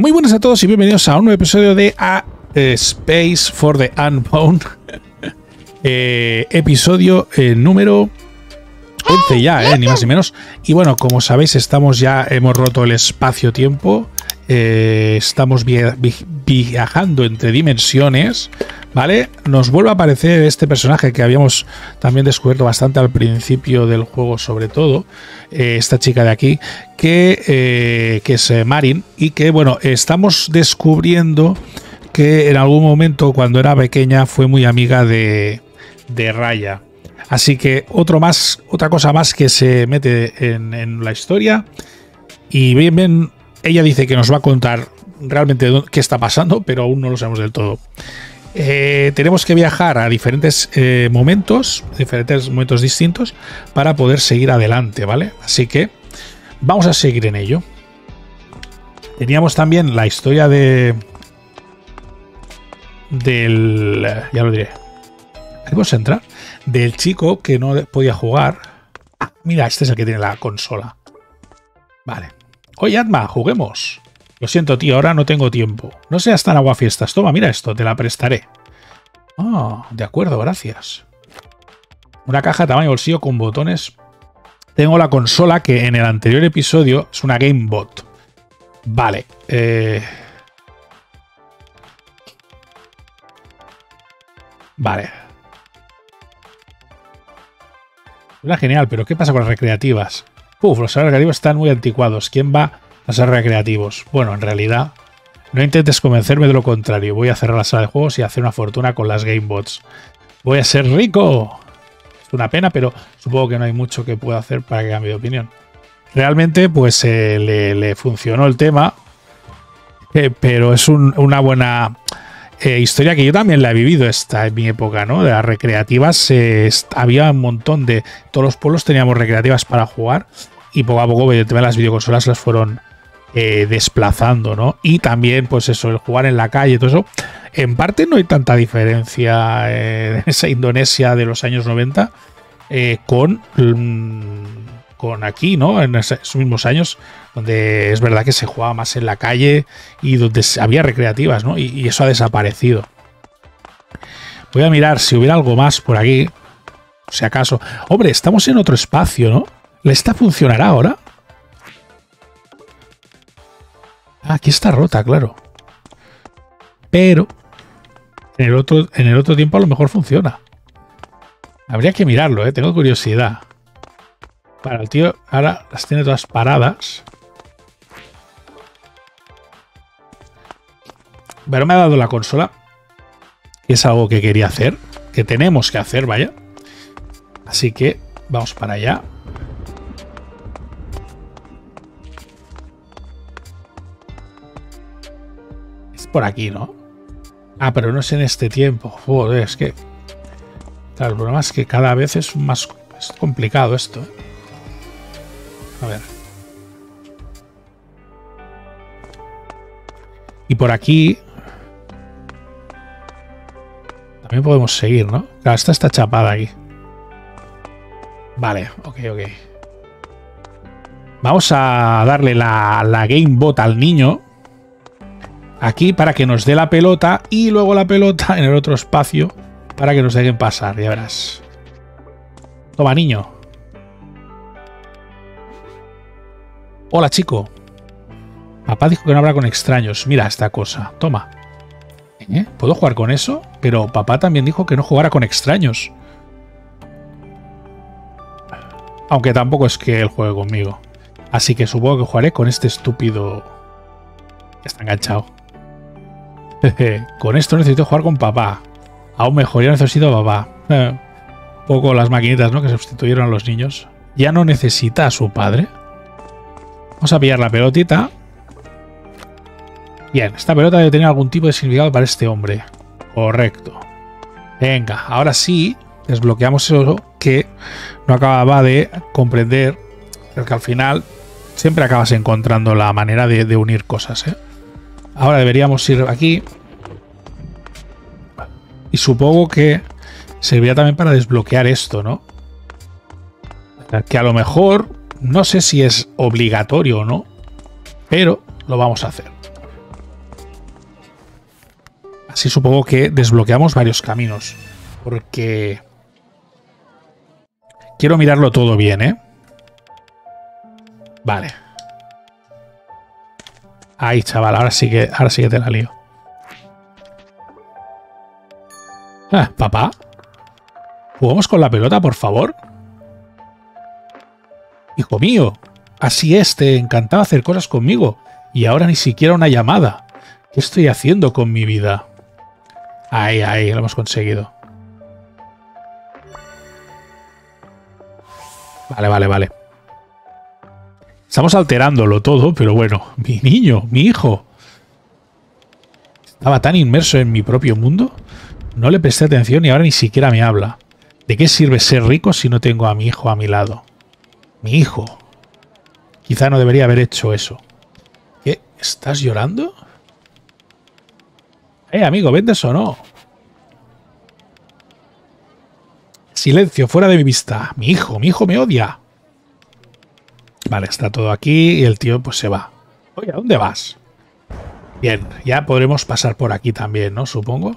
Muy buenas a todos y bienvenidos a un nuevo episodio de A Space for the Unbound. Episodio número 11 ya, ni más ni menos. Y bueno, como sabéis, hemos roto el espacio-tiempo. Estamos viajando entre dimensiones, ¿vale? Nos vuelve a aparecer este personaje que habíamos también descubierto bastante al principio del juego, sobre todo, esta chica de aquí, que es Marin, y que, bueno, estamos descubriendo que en algún momento, cuando era pequeña, fue muy amiga de Raya. Así que otra cosa más que se mete en la historia. Y bien, ella dice que nos va a contar realmente qué está pasando, pero aún no lo sabemos del todo. Tenemos que viajar a diferentes momentos distintos para poder seguir adelante, ¿vale? Así que vamos a seguir en ello. Teníamos también la historia ya lo diré. ¿Podemos entrar? Del chico que no podía jugar. Ah, mira, este es el que tiene la consola. Vale. Oye, Atma, juguemos. Lo siento, tío, ahora no tengo tiempo. No seas tan aguafiestas. Toma, mira esto, te la prestaré. Ah, de acuerdo, gracias. Una caja tamaño bolsillo con botones. Tengo la consola que en el anterior episodio es una Gamebot. Vale. Vale. Era genial, pero ¿qué pasa con las recreativas? Uf, los recreativos están muy anticuados. ¿Quién va a ser recreativos? Bueno, en realidad, no intentes convencerme de lo contrario. Voy a cerrar la sala de juegos y hacer una fortuna con las Gamebots. ¡Voy a ser rico! Es una pena, pero supongo que no hay mucho que pueda hacer para que cambie de opinión. Realmente, pues le funcionó el tema, pero es una buena historia que yo también la he vivido en mi época, ¿no? De las recreativas había un montón de... Todos los pueblos teníamos recreativas para jugar y poco a poco el tema de las videoconsolas las fueron desplazando, ¿no? Y también, pues eso, el jugar en la calle, todo eso. En parte no hay tanta diferencia en esa Indonesia de los años 90 con aquí, ¿no? En esos mismos años, donde es verdad que se jugaba más en la calle y donde había recreativas, ¿no? Y eso ha desaparecido. Voy a mirar si hubiera algo más por aquí, si acaso. Hombre, estamos en otro espacio, ¿no? ¿Esta funcionará ahora? Ah, aquí está rota, claro. Pero en el otro tiempo a lo mejor funciona. Habría que mirarlo, ¿eh? Tengo curiosidad. Para el tío, ahora las tiene todas paradas. Pero me ha dado la consola. Es algo que quería hacer. Que tenemos que hacer, vaya. Así que vamos para allá. Es por aquí, ¿no? Ah, pero no es en este tiempo. Joder, es que... Claro, el problema es que cada vez es más complicado esto. A ver. Y por aquí también podemos seguir, ¿no? Claro, esta está chapada aquí. Vale, ok. Vamos a darle la Gamebot al niño aquí para que nos dé la pelota y luego la pelota en el otro espacio para que nos dejen pasar, ya verás. Toma, niño. Hola, chico. Papá dijo que no habla con extraños. Mira esta cosa. Toma. ¿Eh? ¿Puedo jugar con eso? Pero papá también dijo que no jugara con extraños. Aunque tampoco es que él juegue conmigo. Así que supongo que jugaré con este estúpido... Está enganchado. Con esto necesito jugar con papá. Aún mejor, ya necesito a papá. Un poco las maquinitas, ¿no? Que sustituyeron a los niños. Ya no necesita a su padre. Vamos a pillar la pelotita. Bien, esta pelota debe tener algún tipo de significado para este hombre. Correcto. Venga, ahora sí desbloqueamos eso que no acababa de comprender. Porque al final siempre acabas encontrando la manera de unir cosas, ¿eh? Ahora deberíamos ir aquí. Y supongo que servirá también para desbloquear esto, ¿no? Que a lo mejor... No sé si es obligatorio o no, pero lo vamos a hacer. Así supongo que desbloqueamos varios caminos. Porque... quiero mirarlo todo bien, ¿eh? Vale. Ahí, chaval, ahora sí que te la lío. Ah, papá. ¿Jugamos con la pelota, por favor? Hijo mío. Así es, te encantaba hacer cosas conmigo. Y ahora ni siquiera una llamada. ¿Qué estoy haciendo con mi vida? Ahí, ahí, lo hemos conseguido. Vale, vale, vale. Estamos alterándolo todo, pero bueno. Mi niño, mi hijo. Estaba tan inmerso en mi propio mundo. No le presté atención y ahora ni siquiera me habla. ¿De qué sirve ser rico si no tengo a mi hijo a mi lado? Mi hijo. Quizá no debería haber hecho eso. ¿Qué? ¿Estás llorando? Amigo, ¿vendes o no? Silencio, fuera de mi vista. Mi hijo me odia. Vale, está todo aquí y el tío pues se va. Oye, ¿a dónde vas? Bien, ya podremos pasar por aquí también, ¿no? Supongo.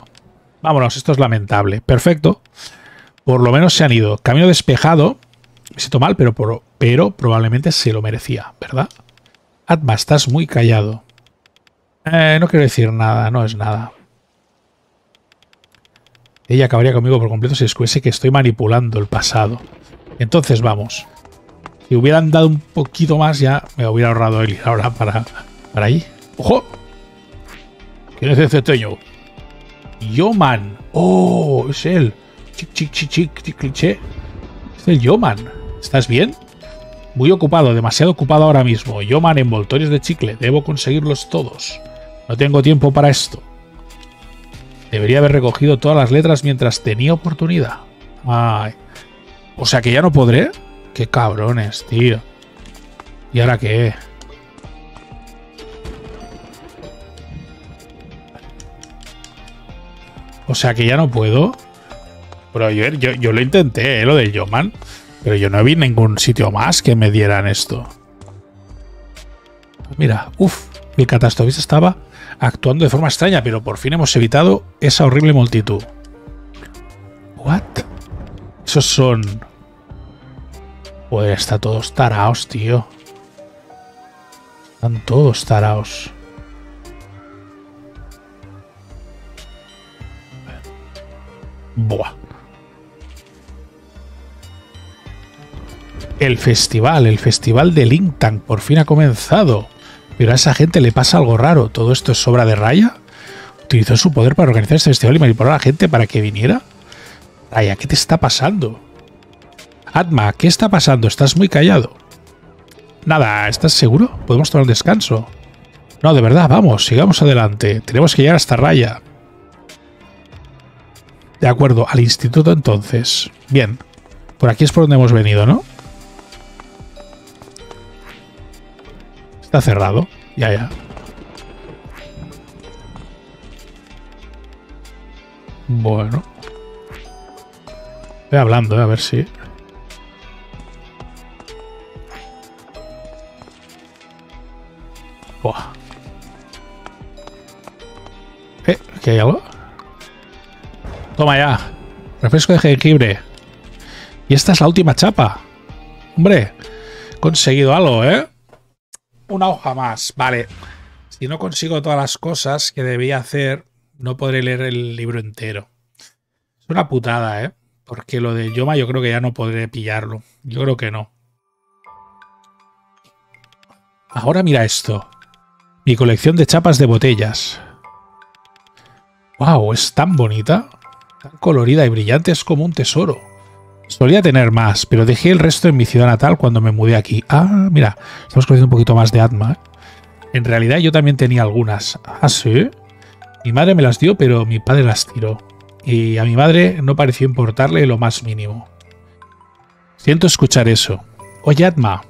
Vámonos, esto es lamentable. Perfecto. Por lo menos se han ido. Camino despejado. Me siento mal, pero probablemente se lo merecía, ¿verdad? Atma, estás muy callado. No quiero decir nada, no es nada. Ella acabaría conmigo por completo si descubriese que estoy manipulando el pasado. Entonces vamos. Si hubieran dado un poquito más ya me hubiera ahorrado el ir ahora para allí. ¡Ojo! ¿Quién es ese teño? Yomen. ¡Oh! Es él. Chic, cliché. Es el Yomen. ¿Estás bien? Muy ocupado, demasiado ocupado ahora mismo. Yomen, envoltorios de chicle. Debo conseguirlos todos. No tengo tiempo para esto. Debería haber recogido todas las letras mientras tenía oportunidad. Ay. O sea que ya no podré. Qué cabrones, tío. ¿Y ahora qué? O sea que ya no puedo. Pero yo lo intenté, lo del Yomen. Pero yo no vi ningún sitio más que me dieran esto. Mira, uff, el catastrofista estaba actuando de forma extraña, pero por fin hemos evitado esa horrible multitud. ¿What? Esos son... Pues están todos taraos, tío. Están todos taraos. Buah. El festival de Lintang por fin ha comenzado. Pero a esa gente le pasa algo raro. ¿Todo esto es obra de Raya? ¿Utilizó su poder para organizar este festival y manipular a la gente para que viniera? Raya, ¿qué te está pasando? Atma, ¿qué está pasando? Estás muy callado. Nada, ¿estás seguro? ¿Podemos tomar un descanso? No, de verdad, vamos, sigamos adelante. Tenemos que llegar hasta Raya. De acuerdo, al instituto entonces. Bien. Por aquí es por donde hemos venido, ¿no? Está cerrado. Ya. Bueno. Estoy hablando, a ver si... Buah. ¿Qué hay algo? Toma ya. Refresco de jengibre. Y esta es la última chapa. Hombre, he conseguido algo, ¿eh? Una hoja más. Vale. Si no consigo todas las cosas que debía hacer, no podré leer el libro entero. Es una putada, ¿eh? Porque lo de Yomen yo creo que ya no podré pillarlo. Yo creo que no. Ahora mira esto. Mi colección de chapas de botellas. ¡Wow! Es tan bonita. Tan colorida y brillante. Es como un tesoro. Solía tener más, pero dejé el resto en mi ciudad natal cuando me mudé aquí. Ah, mira, estamos conociendo un poquito más de Atma. En realidad yo también tenía algunas. Ah, sí. Mi madre me las dio, pero mi padre las tiró. Y a mi madre no pareció importarle lo más mínimo. Siento escuchar eso. Oye, Atma,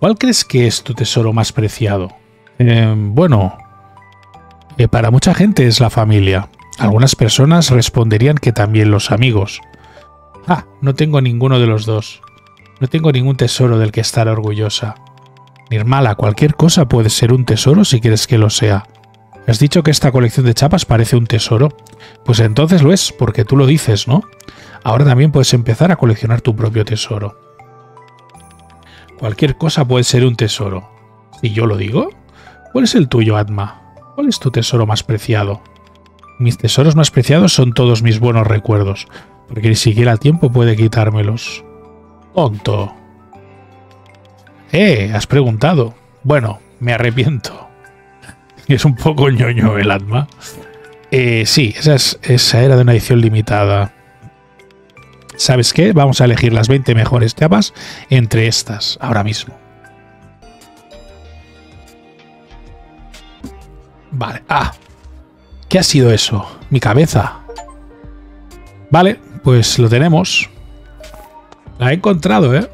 ¿cuál crees que es tu tesoro más preciado? Bueno, para mucha gente es la familia. Algunas personas responderían que también los amigos. Ah, no tengo ninguno de los dos. No tengo ningún tesoro del que estar orgullosa. Nirmala, cualquier cosa puede ser un tesoro si quieres que lo sea. ¿Has dicho que esta colección de chapas parece un tesoro? Pues entonces lo es, porque tú lo dices, ¿no? Ahora también puedes empezar a coleccionar tu propio tesoro. Cualquier cosa puede ser un tesoro. ¿Y yo lo digo? ¿Cuál es el tuyo, Atma? ¿Cuál es tu tesoro más preciado? Mis tesoros más preciados son todos mis buenos recuerdos, porque ni siquiera el tiempo puede quitármelos. ¡Tonto! Has preguntado. Bueno, me arrepiento. Es un poco ñoño el Atma. Sí, esa era de una edición limitada. ¿Sabes qué? Vamos a elegir las 20 mejores chapas entre estas, ahora mismo. Vale. ¡Ah! ¿Qué ha sido eso? Mi cabeza. Vale, pues lo tenemos. La he encontrado, ¿eh?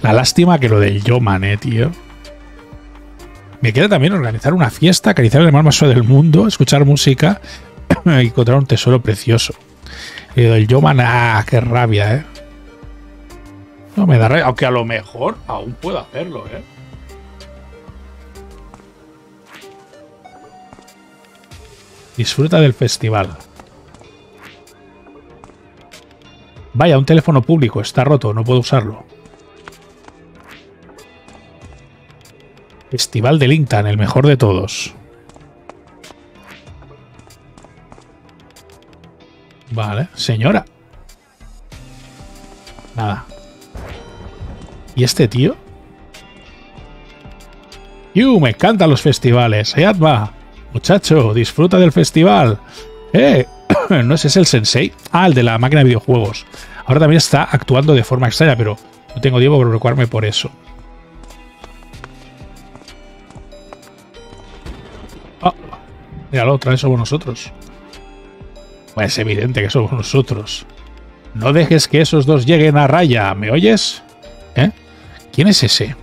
La lástima que lo del Yomen, tío. Me queda también organizar una fiesta, acariciar el mar más suave del mundo, escuchar música y encontrar un tesoro precioso. Y lo del Yomen, ¡ah! ¡Qué rabia, eh! No me da rabia, aunque a lo mejor aún puedo hacerlo, eh. Disfruta del festival. Vaya, un teléfono público. Está roto, no puedo usarlo. Festival de Lintang, el mejor de todos. Vale, señora. Nada. ¿Y este tío? ¡Yu! Me encantan los festivales. ¡Atma! Muchacho, disfruta del festival. ¿No es ese el sensei? Ah, el de la máquina de videojuegos. Ahora también está actuando de forma extraña, pero no tengo tiempo para preocuparme por eso. Oh, míralo, otra vez somos nosotros. Pues es evidente que somos nosotros. No dejes que esos dos lleguen a Raya, ¿me oyes? ¿Quién es ese?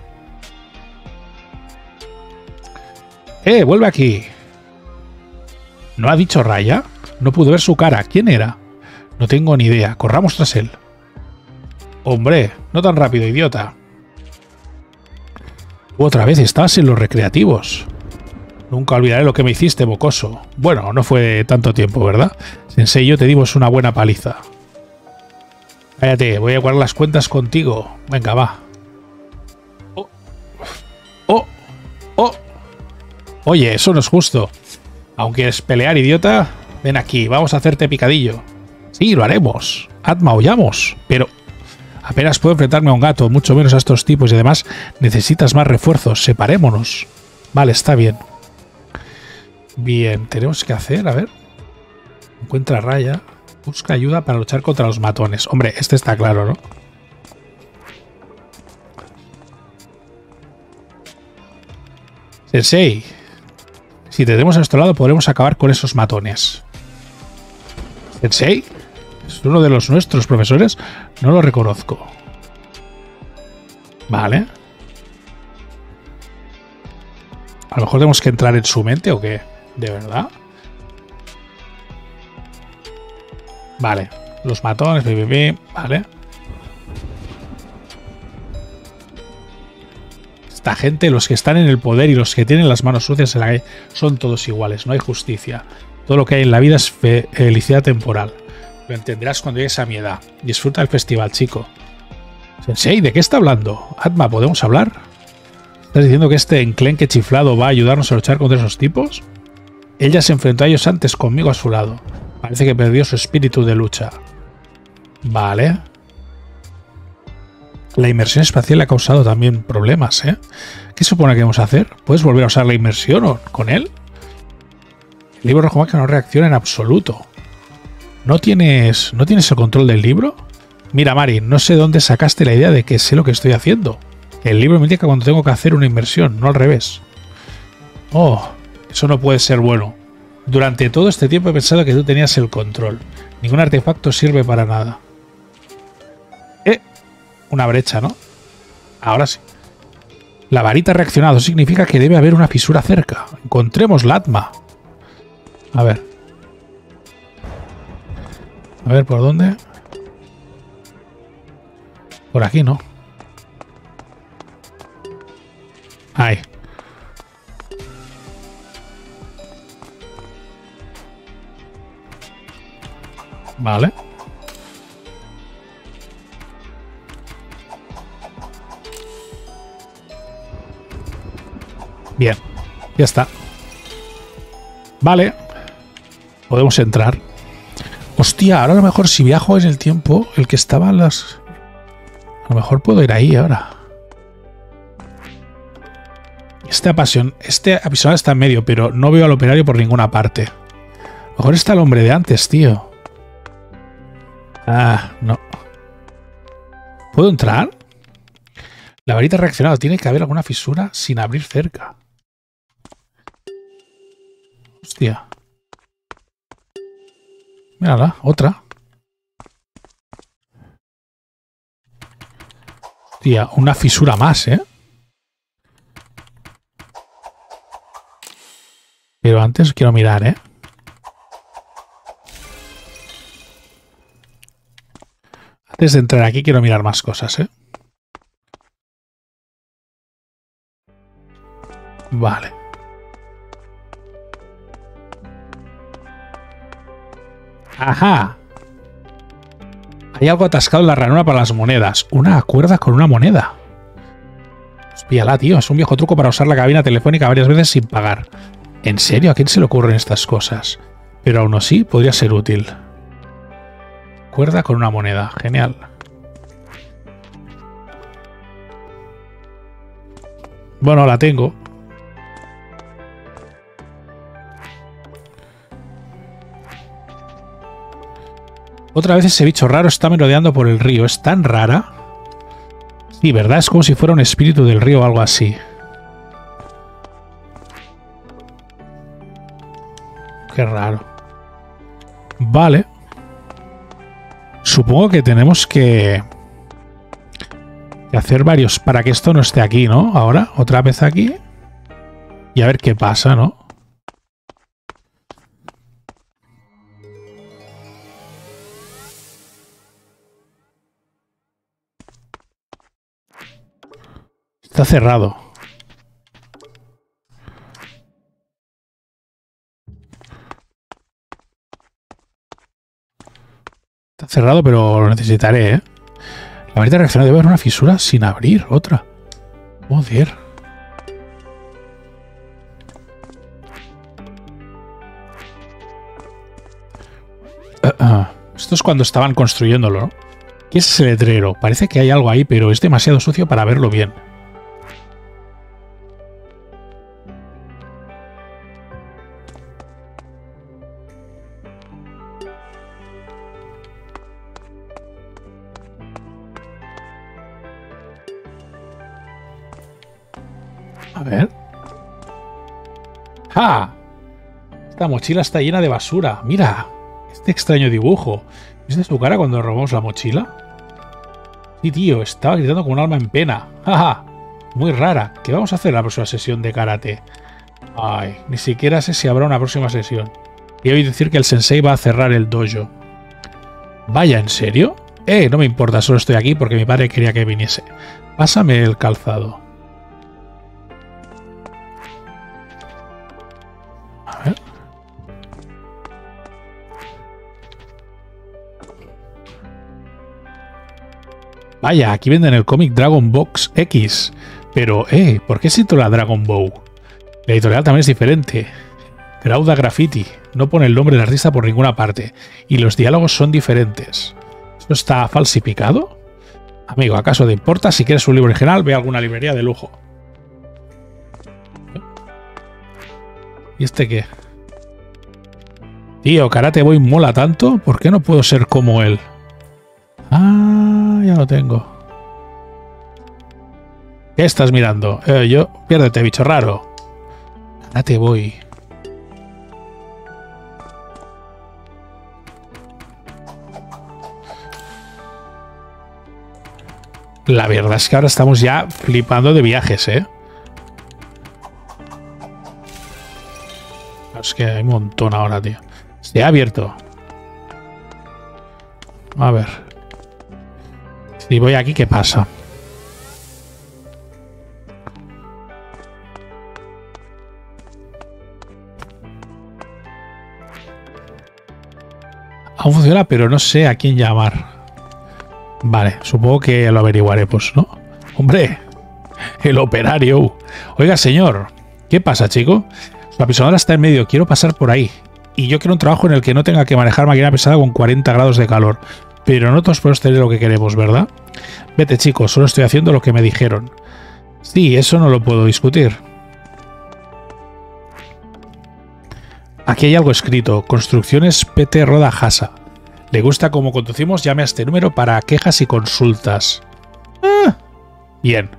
Vuelve aquí. ¿No ha dicho Raya? No pude ver su cara. ¿Quién era? No tengo ni idea. Corramos tras él. Hombre, no tan rápido, idiota. Otra vez estás en los recreativos. Nunca olvidaré lo que me hiciste, bocoso. Bueno, no fue tanto tiempo, ¿verdad? Sensei y yo te dimos una buena paliza. Cállate, voy a guardar las cuentas contigo. Venga, va. Oh. Oh. Oh. Oye, eso no es justo. ¿Aún quieres pelear, idiota? Ven aquí, vamos a hacerte picadillo. Sí, lo haremos. Atma, huyamos. Pero apenas puedo enfrentarme a un gato, mucho menos a estos tipos. Y además, necesitas más refuerzos. Separémonos. Vale, está bien. Bien, tenemos que hacer, a ver. Encuentra a Raya. Busca ayuda para luchar contra los matones. Hombre, este está claro, ¿no? Sensei. Si tenemos a nuestro lado podremos acabar con esos matones. ¿Sensei? ¿Es uno de los nuestros profesores? No lo reconozco. Vale. A lo mejor tenemos que entrar en su mente o qué. ¿De verdad? Vale. Los matones, vale. Esta gente, los que están en el poder y los que tienen las manos sucias en la calle, son todos iguales, no hay justicia. Todo lo que hay en la vida es felicidad temporal. Lo entenderás cuando llegues a mi edad. Disfruta del festival, chico. Sensei, ¿de qué está hablando? Atma, ¿podemos hablar? ¿Estás diciendo que este enclenque chiflado va a ayudarnos a luchar contra esos tipos? Él ya se enfrentó a ellos antes conmigo a su lado. Parece que perdió su espíritu de lucha. Vale. La inmersión espacial ha causado también problemas, ¿eh? ¿Qué supone que vamos a hacer? ¿Puedes volver a usar la inmersión o con él? El libro rojo mágico no reacciona en absoluto. ¿No tienes el control del libro? Mira, Marin, no sé dónde sacaste la idea de que sé lo que estoy haciendo. El libro me indica cuando tengo que hacer una inmersión, no al revés. Oh, eso no puede ser bueno. Durante todo este tiempo he pensado que tú tenías el control. Ningún artefacto sirve para nada. Una brecha, ¿no? Ahora sí. La varita ha reaccionado. Significa que debe haber una fisura cerca. Encontremos la Atma. A ver. A ver, ¿por dónde? Por aquí, ¿no? Ahí. Vale. Bien, ya está. Vale. Podemos entrar. Hostia, ahora a lo mejor si viajo en el tiempo, el que estaba en las... A lo mejor puedo ir ahí ahora. Este apisonado está en medio, pero no veo al operario por ninguna parte. A lo mejor está el hombre de antes, tío. Ah, no. ¿Puedo entrar? La varita ha reaccionado. Tiene que haber alguna fisura sin abrir cerca. Hostia. Mírala, otra. Hostia, una fisura más, ¿eh? Pero antes quiero mirar, ¿eh? Antes de entrar aquí quiero mirar más cosas, ¿eh? Vale. ¡Ajá! Hay algo atascado en la ranura para las monedas. Una cuerda con una moneda. Pues píala, tío. Es un viejo truco para usar la cabina telefónica varias veces sin pagar. ¿En serio? ¿A quién se le ocurren estas cosas? Pero aún así podría ser útil. Cuerda con una moneda. Genial. Bueno, la tengo. Otra vez ese bicho raro está merodeando por el río. ¿Es tan rara? Sí, ¿verdad? Es como si fuera un espíritu del río o algo así. Qué raro. Vale. Supongo que tenemos que hacer varios para que esto no esté aquí, ¿no? Ahora, otra vez aquí. Y a ver qué pasa, ¿no? Está cerrado. Está cerrado, pero lo necesitaré, ¿eh? La varita reaccionada debe haber una fisura sin abrir. Otra. Joder. Esto es cuando estaban construyéndolo, ¿no? ¿Qué es ese letrero? Parece que hay algo ahí, pero es demasiado sucio para verlo bien. A ver. ¡Ja! Esta mochila está llena de basura. Mira, este extraño dibujo. ¿Viste su cara cuando robamos la mochila? Sí, tío, estaba gritando con un alma en pena. ¡Ja, ja! Muy rara. ¿Qué vamos a hacer en la próxima sesión de karate? Ay, ni siquiera sé si habrá una próxima sesión. Y he oído decir que el sensei va a cerrar el dojo. Vaya, ¿en serio? No me importa, solo estoy aquí porque mi padre quería que viniese. Pásame el calzado. Vaya, aquí venden el cómic Dragon Box X. Pero, ¿por qué se titula Dragon Bow? La editorial también es diferente. Grauda Graffiti. No pone el nombre del artista por ninguna parte. Y los diálogos son diferentes. ¿Esto está falsificado? Amigo, ¿acaso te importa? Si quieres un libro original, ve a alguna librería de lujo. ¿Y este qué? Tío, Karate Boy mola tanto. ¿Por qué no puedo ser como él? Ah, ya lo tengo. ¿Qué estás mirando? Yo... Piérdete, bicho raro. Karate Boy. La verdad es que ahora estamos ya flipando de viajes, ¿eh? Es que hay un montón ahora, tío. Se ha abierto. A ver. Si voy aquí, ¿qué pasa? Aún funciona, pero no sé a quién llamar. Vale, supongo que lo averiguaremos, ¿no? ¡Hombre! ¡El operario! Oiga, señor, ¿qué pasa, chico? La pisonadora está en medio, quiero pasar por ahí. Y yo quiero un trabajo en el que no tenga que manejar máquina pesada con 40 grados de calor. Pero no todos podemos tener lo que queremos, ¿verdad? Vete, chicos, solo estoy haciendo lo que me dijeron. Sí, eso no lo puedo discutir. Aquí hay algo escrito. Construcciones PT Roda Hasa. ¿Le gusta cómo conducimos? Llame a este número para quejas y consultas. Ah, bien.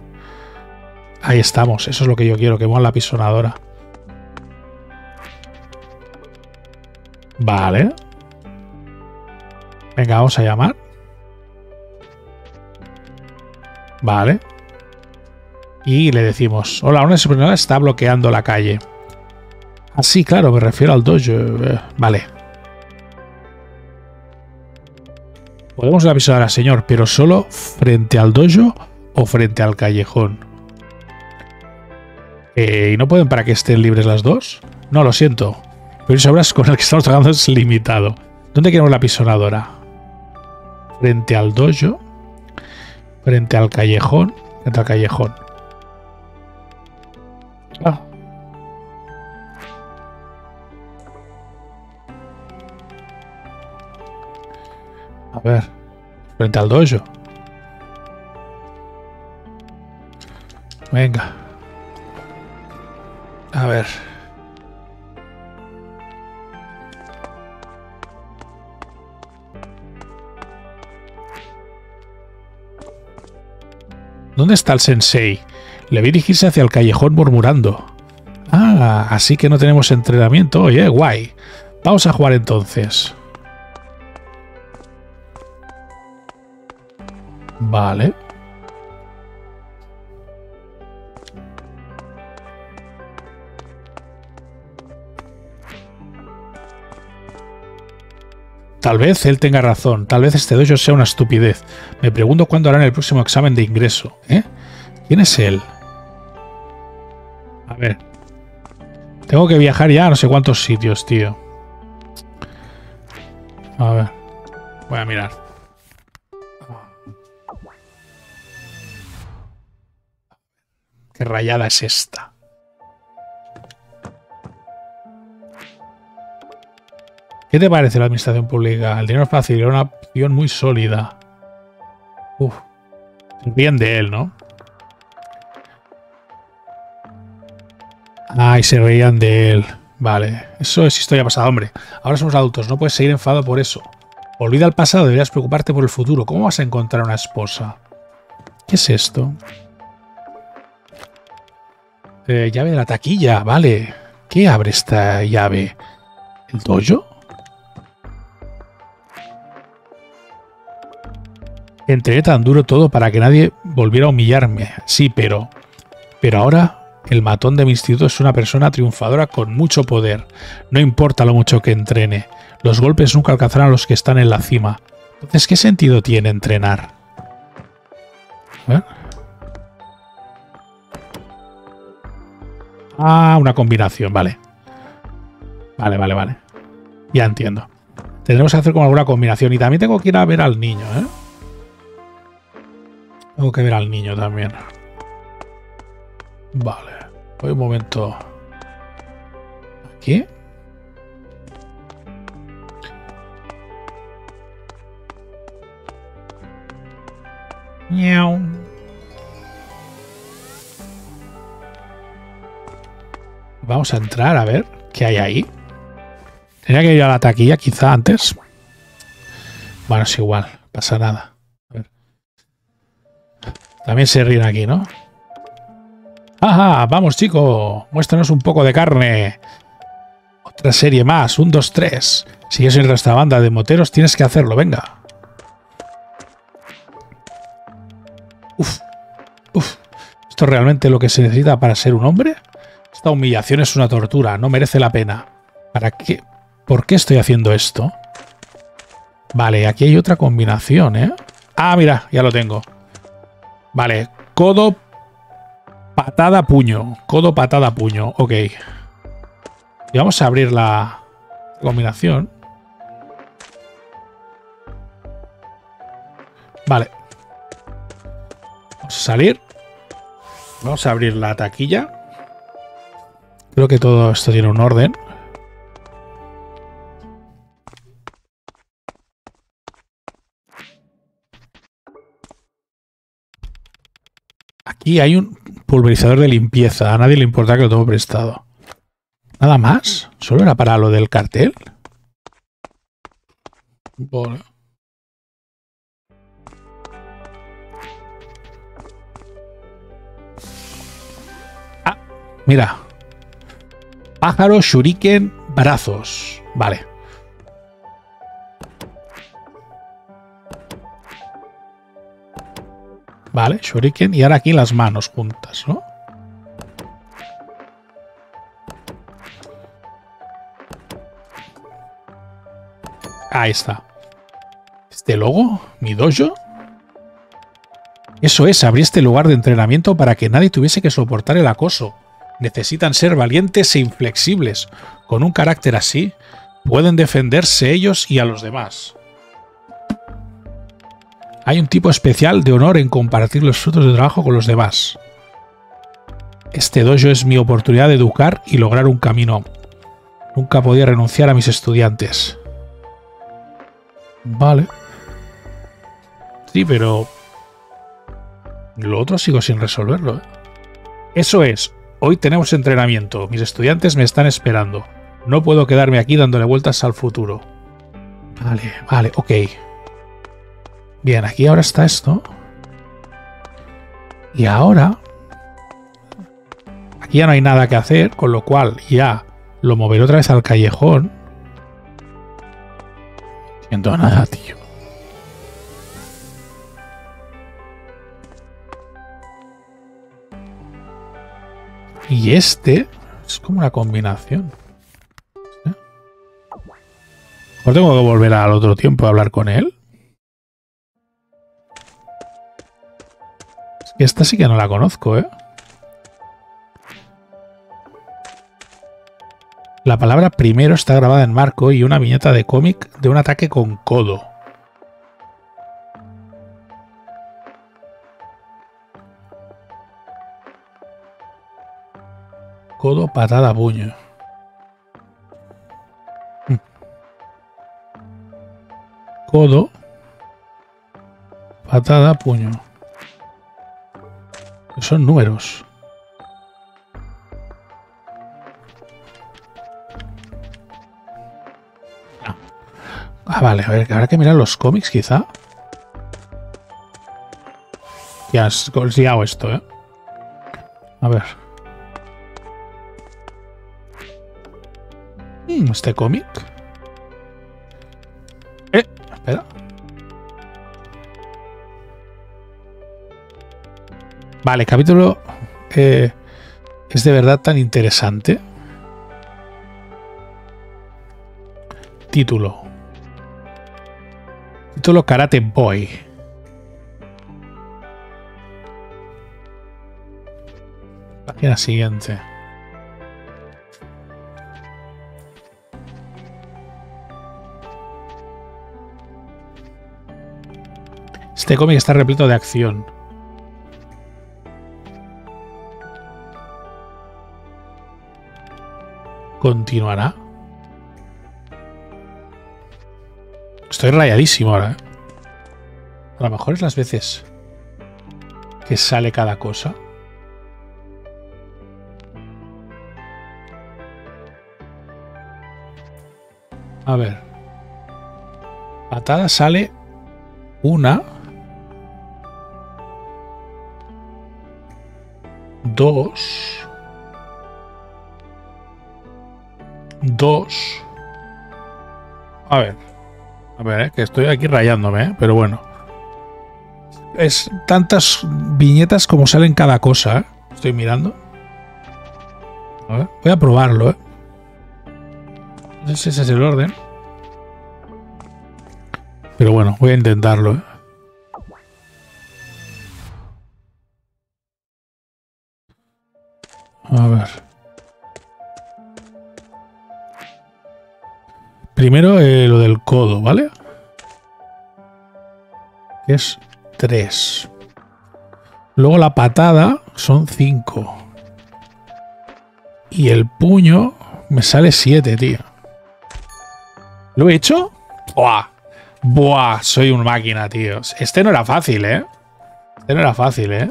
Ahí estamos. Eso es lo que yo quiero, que mueva la pisonadora. Vale. Venga, vamos a llamar. Vale. Y le decimos, hola, una supernova está bloqueando la calle. Ah, sí, claro, me refiero al dojo. Vale. Podemos la pisonadora, señor, pero solo frente al dojo o frente al callejón. ¿Y no pueden para que estén libres las dos? No, lo siento. Pero esas obras con las que estamos trabajando es limitado. ¿Dónde queremos la pisonadora? Frente al dojo. Frente al callejón. Frente al callejón. Ah. A ver. Frente al dojo. Venga. A ver. ¿Dónde está el sensei? Le vi dirigirse hacia el callejón murmurando. Ah, así que no tenemos entrenamiento. Oye, guay. Vamos a jugar entonces. Vale. Tal vez él tenga razón, tal vez este dojo sea una estupidez. Me pregunto cuándo harán el próximo examen de ingreso. ¿Quién es él? A ver. Tengo que viajar ya a no sé cuántos sitios, tío. A ver. Voy a mirar. ¿Qué rayada es esta? ¿Qué te parece la administración pública? El dinero es fácil, era una opción muy sólida. Uf. Bien de él, ¿no? Ay, se reían de él. Vale. Eso es historia pasada, hombre. Ahora somos adultos, no puedes seguir enfadado por eso. Olvida el pasado, deberías preocuparte por el futuro. ¿Cómo vas a encontrar una esposa? ¿Qué es esto? Llave de la taquilla, vale. ¿Qué abre esta llave? ¿El dojo? Entregué tan duro todo para que nadie volviera a humillarme. Sí, pero ahora el matón de mi instituto es una persona triunfadora con mucho poder. No importa lo mucho que entrene. Los golpes nunca alcanzarán a los que están en la cima. Entonces, ¿qué sentido tiene entrenar? ¿Eh? Ah, una combinación, vale. Vale. Ya entiendo. Tendremos que hacer como alguna combinación. Y también tengo que ir a ver al niño, ¿eh? Tengo que ver al niño también. Vale. Voy un momento. Aquí. Miau. Vamos a entrar a ver qué hay ahí. Tenía que ir a la taquilla quizá antes. Bueno, es igual. No pasa nada. También se ríen aquí, ¿no? ¡Ajá! ¡Vamos, chico! ¡Muéstranos un poco de carne! Otra serie más. 1, 2, 3. Si yo soy de esta banda de moteros, tienes que hacerlo. Venga. Uf. Uf. ¿Esto es realmente lo que se necesita para ser un hombre? Esta humillación es una tortura. No merece la pena. ¿Para qué? ¿Por qué estoy haciendo esto? Vale, aquí hay otra combinación, ¿eh? Ah, mira. Ya lo tengo. Vale, codo, patada, puño. Codo, patada, puño. Ok. Y vamos a abrir la combinación. Vale. Vamos a salir. Vamos a abrir la taquilla. Creo que todo esto tiene un orden. Aquí hay un pulverizador de limpieza. A nadie le importa que lo tomo prestado. ¿Nada más? ¿Solo era para lo del cartel? Vale. Ah, mira. Pájaro, shuriken, brazos. Vale. Vale, shuriken. Y ahora aquí las manos juntas, ¿no? Ahí está. ¿Este logo? ¿Mi dojo? Eso es, abrí este lugar de entrenamiento para que nadie tuviese que soportar el acoso. Necesitan ser valientes e inflexibles. Con un carácter así, pueden defenderse ellos y a los demás. Hay un tipo especial de honor en compartir los frutos de trabajo con los demás. Este dojo es mi oportunidad de educar y lograr un camino. Nunca podía renunciar a mis estudiantes. Vale. Sí, pero... lo otro sigo sin resolverlo, ¿eh? Eso es. Hoy tenemos entrenamiento. Mis estudiantes me están esperando. No puedo quedarme aquí dándole vueltas al futuro. Vale, vale, ok. Bien, aquí ahora está esto. Y ahora... aquí ya no hay nada que hacer, con lo cual ya lo moveré otra vez al callejón. No siento nada, tío. Y este es como una combinación. ¿Eh? ¿O tengo que volver al otro tiempo a hablar con él? Esta sí que no la conozco, ¿eh? La palabra primero está grabada en marco y una viñeta de cómic de un ataque con codo. Codo, patada, puño. Codo, patada, puño. Son números. No. Ah, vale, a ver, habrá que mirar los cómics, quizá. Ya has liado esto, ¿eh? A ver. Este cómic. Espera. Vale, capítulo es de verdad tan interesante. Título. Título Karate Boy. Página siguiente. Este cómic está repleto de acción. ¿Continuará? Estoy rayadísimo ahora, ¿eh? A lo mejor es las veces que sale cada cosa. A ver. Patada sale una. Dos. Dos. A ver, que estoy aquí rayándome, pero bueno. Es tantas viñetas como salen cada cosa, ¿eh? Estoy mirando. A ver, voy a probarlo, ¿eh? No sé si ese es el orden. Pero bueno, voy a intentarlo, ¿eh? A ver. Primero lo del codo, ¿vale? Es 3. Luego la patada son 5. Y el puño me sale 7, tío. ¿Lo he hecho? ¡Buah! ¡Buah! Soy un máquina, tío. Este no era fácil, ¿eh? Este no era fácil, ¿eh?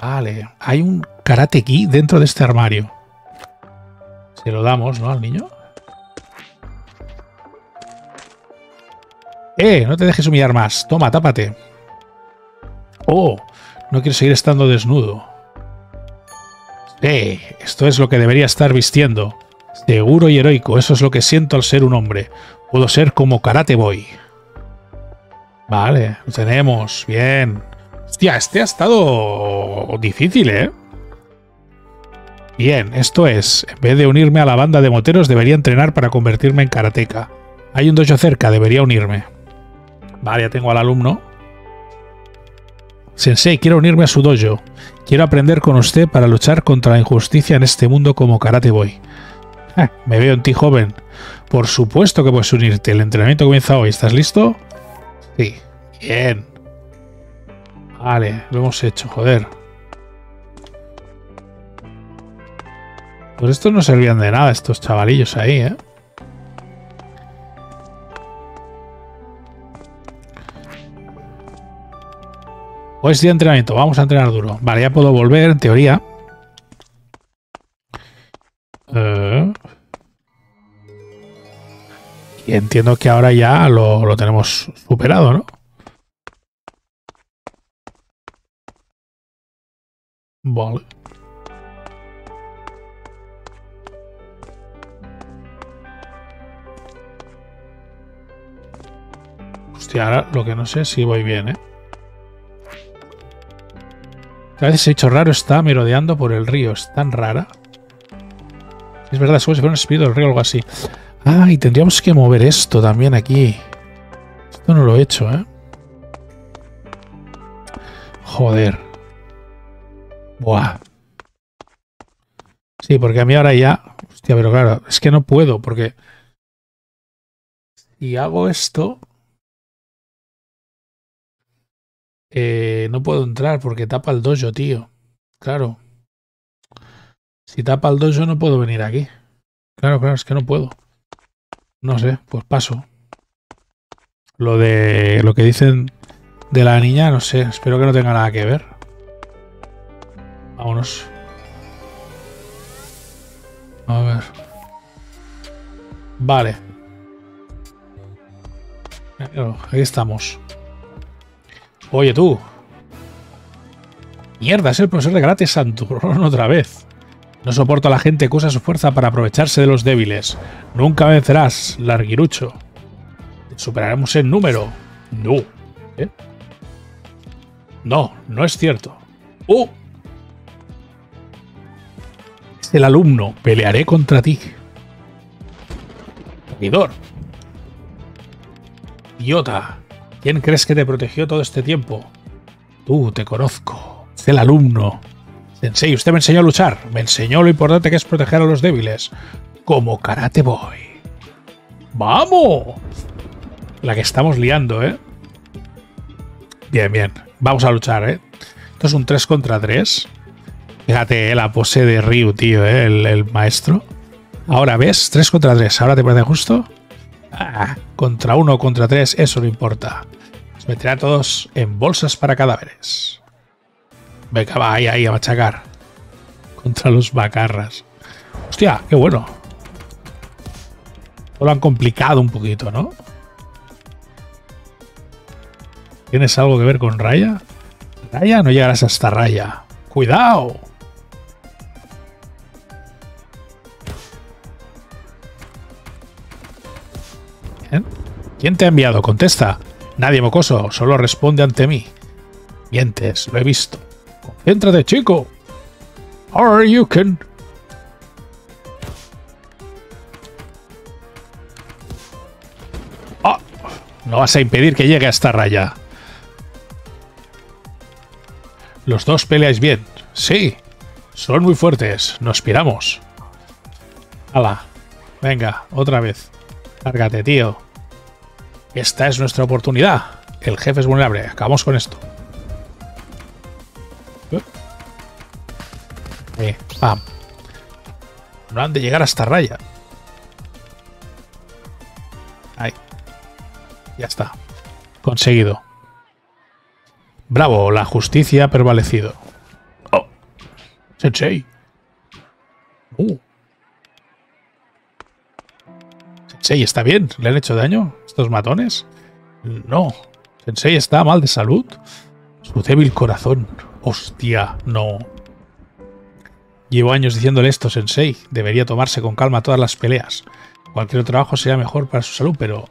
Vale. Hay un Karate Ki dentro de este armario. Se lo damos, ¿no? Al niño. No te dejes humillar más. Toma, tápate. Oh, no quiero seguir estando desnudo. Esto es lo que debería estar vistiendo. Seguro y heroico. Eso es lo que siento al ser un hombre. Puedo ser como Karate Boy. Vale, lo tenemos. Bien. Hostia, este ha estado difícil, ¿eh? Bien, esto es. En vez de unirme a la banda de moteros, debería entrenar para convertirme en karateka. Hay un dojo cerca, debería unirme. Vale, ya tengo al alumno. Sensei, quiero unirme a su dojo. Quiero aprender con usted para luchar contra la injusticia en este mundo como Karate Boy. Me veo en ti, joven. Por supuesto que puedes unirte. El entrenamiento comienza hoy. ¿Estás listo? Sí. Bien. Vale, lo hemos hecho, joder. Pues estos no servían de nada, estos chavalillos ahí, ¿eh? Hoy es día de entrenamiento, vamos a entrenar duro. Vale, ya puedo volver, en teoría. Y entiendo que ahora ya lo tenemos superado, ¿no? Vale. Hostia, ahora lo que no sé es si voy bien, ¿eh? A veces ese bicho raro está merodeando por el río. Es tan rara. Es verdad, es como si fuera un espíritu del río o algo así. Ah, y tendríamos que mover esto también aquí. Esto no lo he hecho, ¿eh? Joder. Buah. Sí, porque a mí ahora ya... Hostia, pero claro, es que no puedo porque... Si hago esto... no puedo entrar porque tapa el dojo, tío. Claro. Si tapa el dojo no puedo venir aquí. Claro, claro, es que no puedo. No sé, pues paso. Lo de... Lo que dicen de la niña, no sé. Espero que no tenga nada que ver. Vámonos. A ver. Vale. Ahí estamos. Oye, tú. Mierda, es el profesor de karate Santurrón otra vez. No soporto a la gente que usa su fuerza para aprovecharse de los débiles. Nunca vencerás, larguirucho. Te superaremos en número. No. ¿Eh? No, no es cierto. Es el alumno. Pelearé contra ti. Traidor. Idiota. ¿Quién crees que te protegió todo este tiempo? Tú, te conozco. Es el alumno. Sensei, usted me enseñó a luchar. Me enseñó lo importante que es proteger a los débiles. Como Karate Boy. ¡Vamos! La que estamos liando, ¿eh? Bien, bien. Vamos a luchar, ¿eh? Esto es un 3 contra 3. Fíjate, la pose de Ryu, tío, ¿eh? El maestro. Ahora, ¿ves? 3 contra 3. ¿Ahora te parece justo? Ah, contra 1 o contra 3, eso no importa. Los meterá a todos en bolsas para cadáveres. Venga, va ahí a machacar. Contra los bacarras. Hostia, qué bueno. Lo han complicado un poquito, ¿no? ¿Tienes algo que ver con Raya? Raya, no llegarás hasta Raya. ¡Cuidado! ¿Quién te ha enviado? Contesta. Nadie, mocoso. Solo responde ante mí. Mientes. Lo he visto. Concéntrate, chico. Or you can... Oh, no vas a impedir que llegue a esta Raya. Los dos peleáis bien. Sí. Son muy fuertes. Nos piramos. Hala. Venga, otra vez. Cárgate, tío. Esta es nuestra oportunidad. El jefe es vulnerable. Acabamos con esto. Pam. No han de llegar hasta Raya. Ahí. Ya está. Conseguido. Bravo, la justicia ha prevalecido. Oh. Sensei. Sensei está bien. ¿Le han hecho daño estos matones? No. Sensei está mal de salud. Su débil corazón. Hostia, no. Llevo años diciéndole esto, Sensei. Debería tomarse con calma todas las peleas. Cualquier trabajo sería mejor para su salud, pero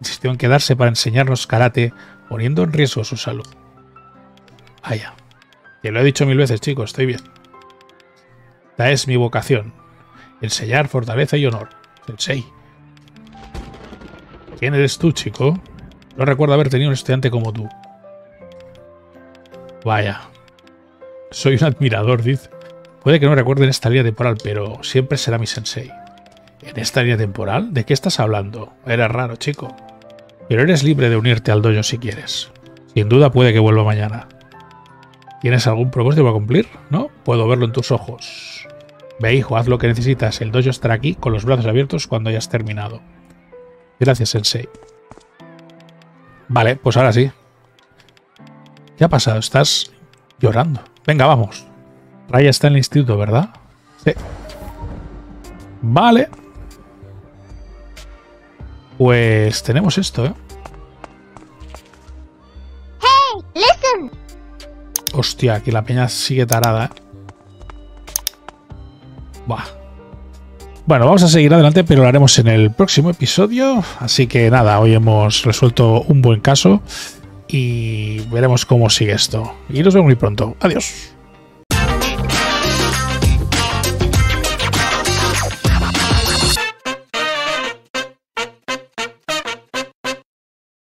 insistió en quedarse para enseñarnos karate, poniendo en riesgo su salud. Vaya. Te lo he dicho 1000 veces, chicos. Estoy bien. Esta es mi vocación. Enseñar fortaleza y honor. Sensei. ¿Quién eres tú, chico? No recuerdo haber tenido un estudiante como tú. Vaya. Soy un admirador, dice. Puede que no recuerde en esta línea temporal, pero siempre será mi sensei. ¿En esta línea temporal? ¿De qué estás hablando? Eres raro, chico. Pero eres libre de unirte al dojo si quieres. Sin duda puede que vuelva mañana. ¿Tienes algún propósito para cumplir? ¿No? Puedo verlo en tus ojos. Ve, hijo, haz lo que necesitas. El dojo estará aquí con los brazos abiertos cuando hayas terminado. Gracias, sensei. Vale, pues ahora sí. ¿Qué ha pasado? Estás llorando. Venga, vamos. Raya está en el instituto, ¿verdad? Sí. Vale. Pues tenemos esto, ¿eh? Hey, listen. Hostia, que la peña sigue tarada, ¿eh? Buah. Bueno, vamos a seguir adelante, pero lo haremos en el próximo episodio. Así que nada, hoy hemos resuelto un buen caso y veremos cómo sigue esto. Y nos vemos muy pronto. Adiós.